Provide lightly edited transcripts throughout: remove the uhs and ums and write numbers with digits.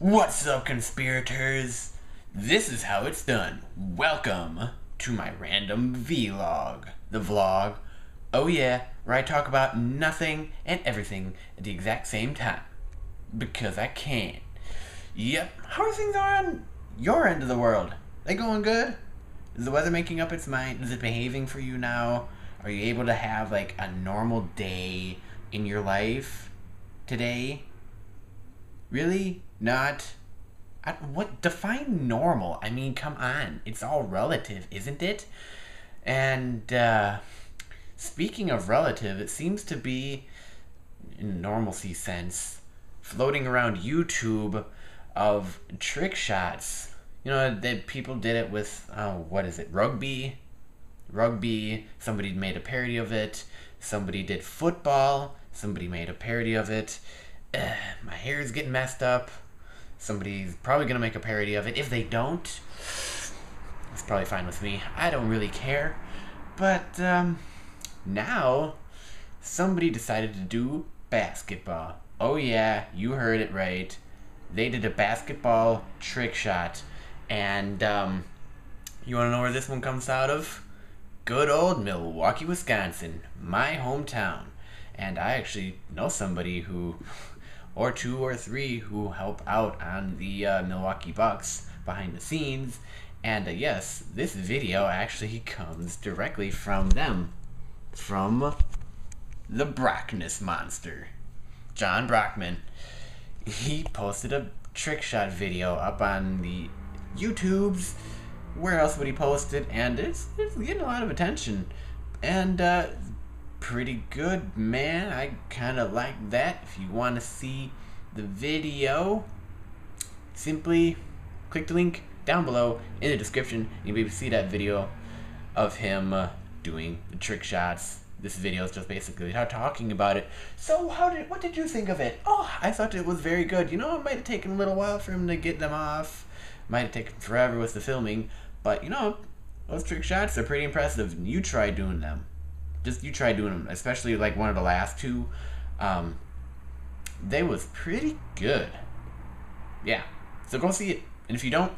What's up, conspirators? This is how it's done. Welcome to my random vlog. The vlog, oh yeah, where I talk about nothing and everything at the exact same time. Because I can. Yep. How are things on your end of the world? They going good? Is the weather making up its mind? Is it behaving for you now? Are you able to have like a normal day in your life today? Really? Not? What? Define normal. I mean, come on. It's all relative, isn't it? And speaking of relative, it seems to be, in a normalcy sense, floating around YouTube of trick shots. You know, that people did it with, what is it, rugby? Rugby, somebody made a parody of it. Somebody did football, somebody made a parody of it. My hair is getting messed up. Somebody's probably gonna make a parody of it. If they don't, it's probably fine with me. I don't really care. But now somebody decided to do basketball. Oh yeah, you heard it right. They did a basketball trick shot, and you wanna know where this one comes out of? Good old Milwaukee, Wisconsin, my hometown. And I actually know somebody who, or two or three, who help out on the Milwaukee Bucks behind the scenes. And yes, this video actually comes directly from them. From the Brockness monster, John Brockman. He posted a trick shot video up on the YouTubes. Where else would he post it? And it's getting a lot of attention. And pretty good, man. I kind of like that. If you want to see the video, simply click the link down below in the description. You'll be able to see that video of him doing the trick shots. This video is just basically talking about it. So what did you think of it? Oh, I thought it was very good. You know, it might have taken a little while for him to get them off. Might have taken forever with the filming, but you know, those trick shots are pretty impressive. You try doing them. Just you try doing them, especially like one of the last two. They was pretty good. Yeah, so go see it. And if you don't,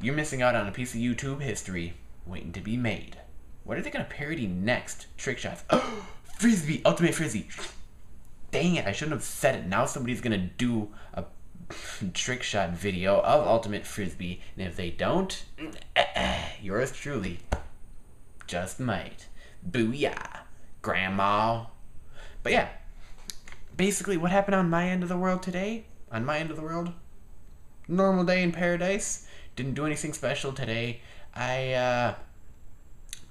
you're missing out on a piece of YouTube history waiting to be made. What are they gonna parody next? Trick shots. Oh, frisbee, ultimate frisbee. Dang it, I shouldn't have said it. Now somebody's gonna do a trick shot video of ultimate frisbee, and if they don't, yours truly just might. Booyah, grandma. But yeah, basically what happened on my end of the world today, on my end of the world, normal day in paradise. Didn't do anything special today. I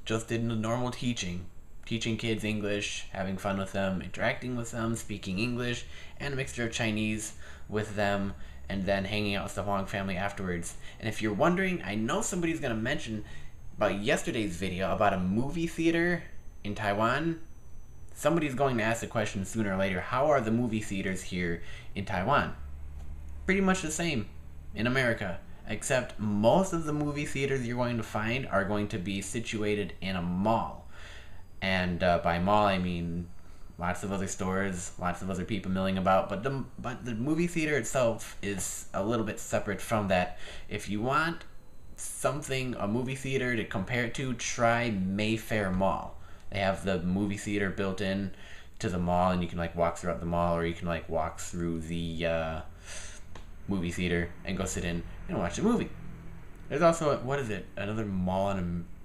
just did the normal teaching kids English, having fun with them, interacting with them, speaking English and a mixture of Chinese with them, and then hanging out with the Huang family afterwards. And if you're wondering, I know somebody's gonna mention about yesterday's video about a movie theater in Taiwan. Somebody's going to ask the question sooner or later, how are the movie theaters here in Taiwan? Pretty much the same in America, except most of the movie theaters you're going to find are going to be situated in a mall. And by mall, I mean lots of other stores, lots of other people milling about, but the movie theater itself is a little bit separate from that. If you want something, a movie theater to compare it to, try Mayfair Mall. They have the movie theater built in to the mall, and you can like walk throughout the mall, or you can like walk through the movie theater and go sit in and watch a movie. There's also, what is it, another mall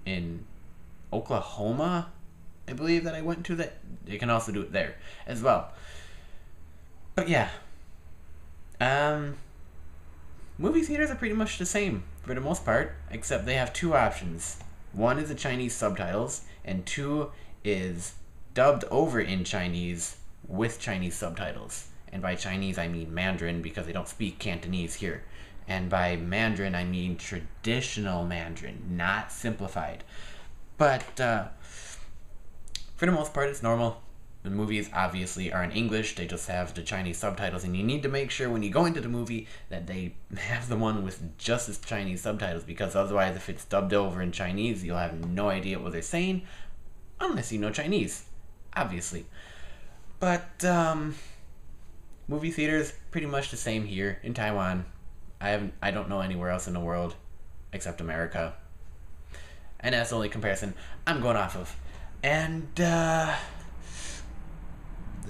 in Oklahoma? I believe that I went to that. You can also do it there as well. But yeah, movie theaters are pretty much the same for the most part, except they have two options. One is the Chinese subtitles, and two is dubbed over in Chinese with Chinese subtitles. And by Chinese, I mean Mandarin, because they don't speak Cantonese here. And by Mandarin, I mean traditional Mandarin, not simplified. But for the most part, it's normal. The movies obviously are in English, they just have the Chinese subtitles, and you need to make sure when you go into the movie that they have the one with just the Chinese subtitles, because otherwise if it's dubbed over in Chinese, you'll have no idea what they're saying, unless you know Chinese, obviously. But Movie theaters, pretty much the same here in Taiwan. I don't know anywhere else in the world except America. And that's the only comparison I'm going off of. And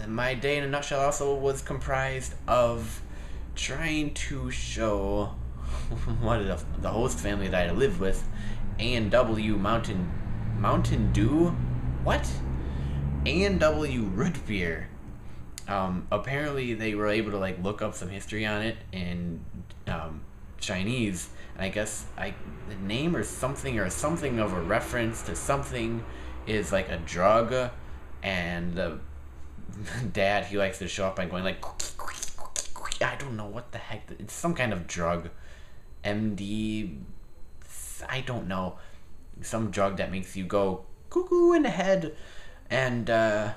my day in a nutshell also was comprised of trying to show one of the host family that I lived with, A&W Mountain Dew? What? A&W root beer. Apparently they were able to like look up some history on it in Chinese, and I guess the name or something of a reference to something is like a drug, and the dad, he likes to show up by going like, I don't know what the heck, it's some kind of drug, MD, I don't know, some drug that makes you go cuckoo in the head, and I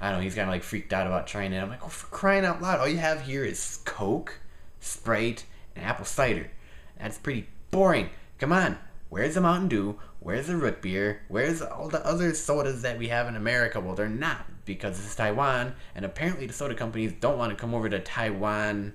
don't know, he's kind of like freaked out about trying it. I'm like, oh, for crying out loud, all you have here is Coke, Sprite, and apple cider. That's pretty boring. Come on, where's the Mountain Dew? Where's the root beer? Where's all the other sodas that we have in America? Well, they're not, because this is Taiwan, and apparently the soda companies don't want to come over to Taiwan.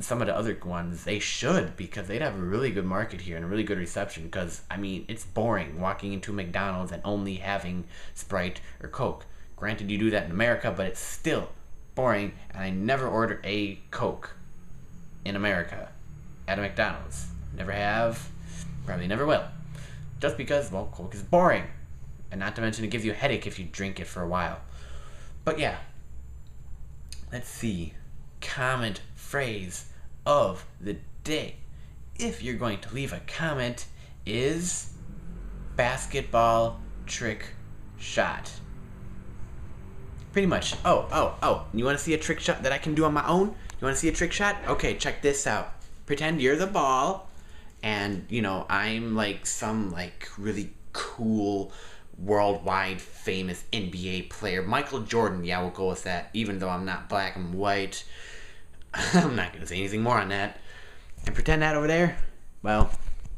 Some of the other ones, they should, because they'd have a really good market here and a really good reception, because, I mean, it's boring walking into McDonald's and only having Sprite or Coke. Granted, you do that in America, but it's still boring, and I never order a Coke in America at a McDonald's. Never have, probably never will. Just because, well, Coke is boring. And not to mention it gives you a headache if you drink it for a while. But yeah, let's see. Comment phrase of the day. If you're going to leave a comment, is basketball trick shot. Pretty much. Oh, you want to see a trick shot that I can do on my own? You want to see a trick shot? Okay, check this out. Pretend you're the ball, and, you know, I'm like some like really cool, worldwide famous NBA player. Michael Jordan, yeah, we'll go with that. Even though I'm not black, I'm white. I'm not going to say anything more on that. And pretend that over there, well,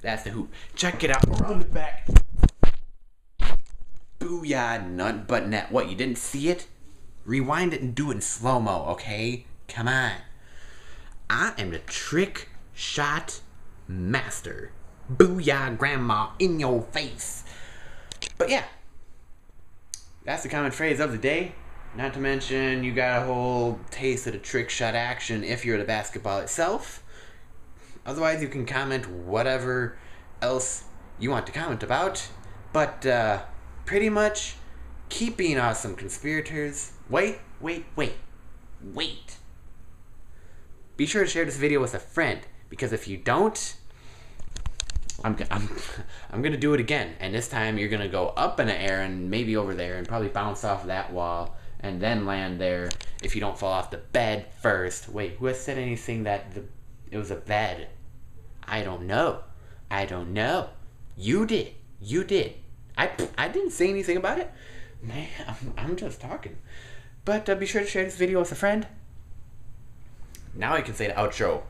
that's the hoop. Check it out. Around the back. Booyah, nut butt net. What, you didn't see it? Rewind it and do it in slow-mo, okay? Come on. I am the trick shot master. Booyah, grandma, in your face. But yeah, that's the common phrase of the day. Not to mention, you got a whole taste of the trick shot action if you're the basketball itself. Otherwise, you can comment whatever else you want to comment about. But, pretty much, keep being awesome, conspirators. Wait. Be sure to share this video with a friend, because if you don't, I'm gonna do it again, and this time you're gonna go up in the air and maybe over there and probably bounce off that wall and then land there if you don't fall off the bed first. Wait, who has said anything that it was a bed? I don't know. You did. I didn't say anything about it. Man, I'm just talking. But be sure to share this video with a friend. Now I can say the outro,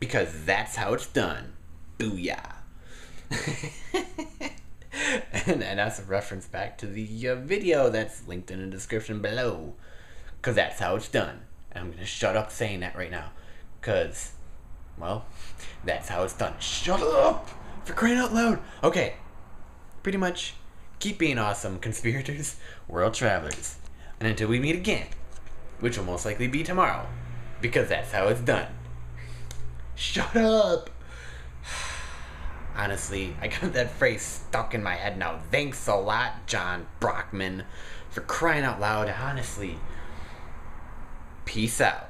because that's how it's done. Booyah. and that's a reference back to the video that's linked in the description below, because that's how it's done. And I'm going to shut up saying that right now, because, well, that's how it's done. Shut up! For crying out loud! Okay. Pretty much, keep being awesome, conspirators, world travelers. And until we meet again, which will most likely be tomorrow, because that's how it's done. Shut up! Honestly, I got that phrase stuck in my head now. Thanks a lot, John Brockman, for crying out loud, honestly. Peace out.